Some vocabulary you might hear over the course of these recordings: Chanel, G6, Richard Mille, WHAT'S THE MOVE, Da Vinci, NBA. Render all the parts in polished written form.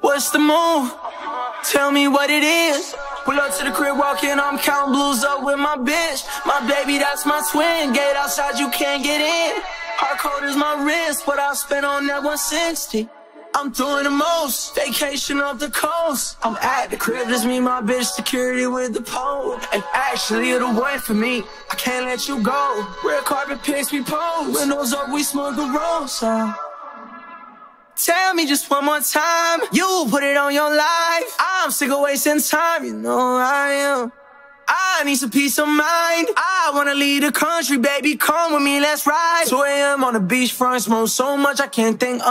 What's the move? Tell me what it is. Pull up to the crib, walking, I'm counting blues up with my bitch. My baby, that's my twin. Gate outside, you can't get in. Hard code is my wrist, but I'll spend on that 160. I'm doing the most, vacation off the coast. I'm at the crib, just me, my bitch, security with the pole. And actually, it'll wait for me, I can't let you go. Red carpet pics, we pose, windows up, we smoke the rose. Tell me just one more time, you put it on your life. I'm sick of wasting time, you know I am. I need some peace of mind, I wanna leave the country, baby, come with me, let's ride. 2 AM on the beachfront, smoke so much I can't think,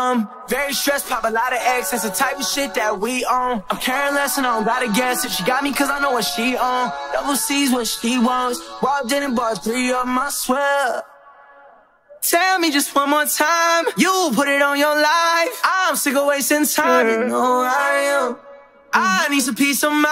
very stressed, pop a lot of X, that's the type of shit that we on. I'm caring less and I don't gotta guess, if she got me cause I know what she on. Double C's what she wants, walked in and bought 3 of my sweat. Tell me just one more time, you put it on your life. I'm sick of wasting time, you know I am. I need some peace of mind,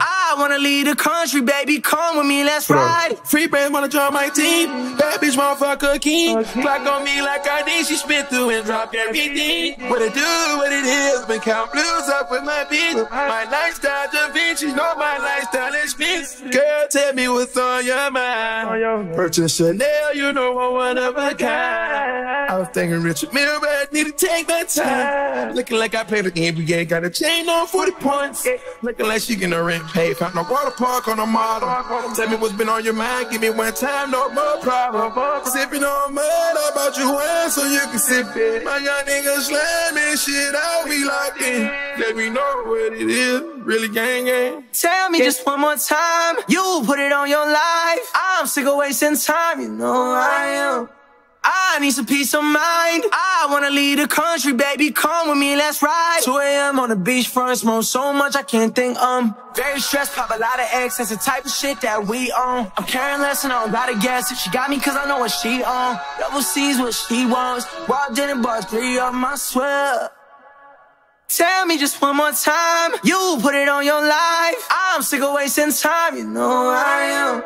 I wanna leave the country, baby, come with me, let's ride. Free brands wanna join my team, bad bitch motherfucker king. Clock on me like I need, she spit through and dropped everything. What it do, what it is, been counting blues up with my bitch. My lifestyle Da Vinci, know my lifestyle is bitch. Girl, tell me what's on your mind. Purchase Chanel, you know I'm one of a kind. I was thinking Richard Mille, but I need to take my time. Looking like I played the NBA, got a chain on 40 points. Looking like she getting her rent paid. Found no water park on the model. Tell me what's been on your mind. Give me one time, no more problem. Sipping on mud, I bought you wine so you can sip it. My young nigga slamming shit, I'll be locked in. Let me know what it is. Really gang gang. Tell me just one more time, you put it on your life. I'm sick of wasting time, you know I am. I need some peace of mind, I wanna leave the country, baby, come with me, let's ride. 2 AM on the beachfront, smoke so much I can't think, very stressed, pop a lot of X, that's the type of shit that we on. I'm caring less and I don't gotta guess, if she got me cause I know what she on. Double C's what she wants, walked in and bought 3 of my sweat. Tell me just one more time, you put it on your life. I'm sick of wasting time, you know I am.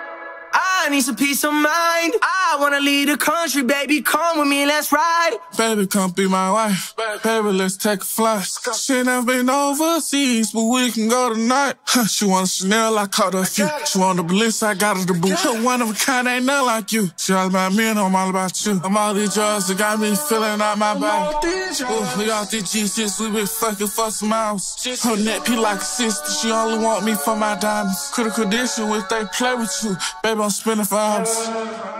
I need some peace of mind, I wanna leave the country, baby, come with me, let's ride. Baby, come be my wife, baby, let's take a flight. She never been overseas, but we can go tonight. She want a Chanel, I caught her a few. She want a Bliss, I got her the boo. One of a kind, ain't nothing like you. She all about me and I'm all about you. I'm all these drugs that got me feeling out my body. Ooh, we all these G6, we been fucking for some hours. Her neck be like a sister, she only want me for my diamonds. Critical condition if they play with you, baby, I'm spinning for hours.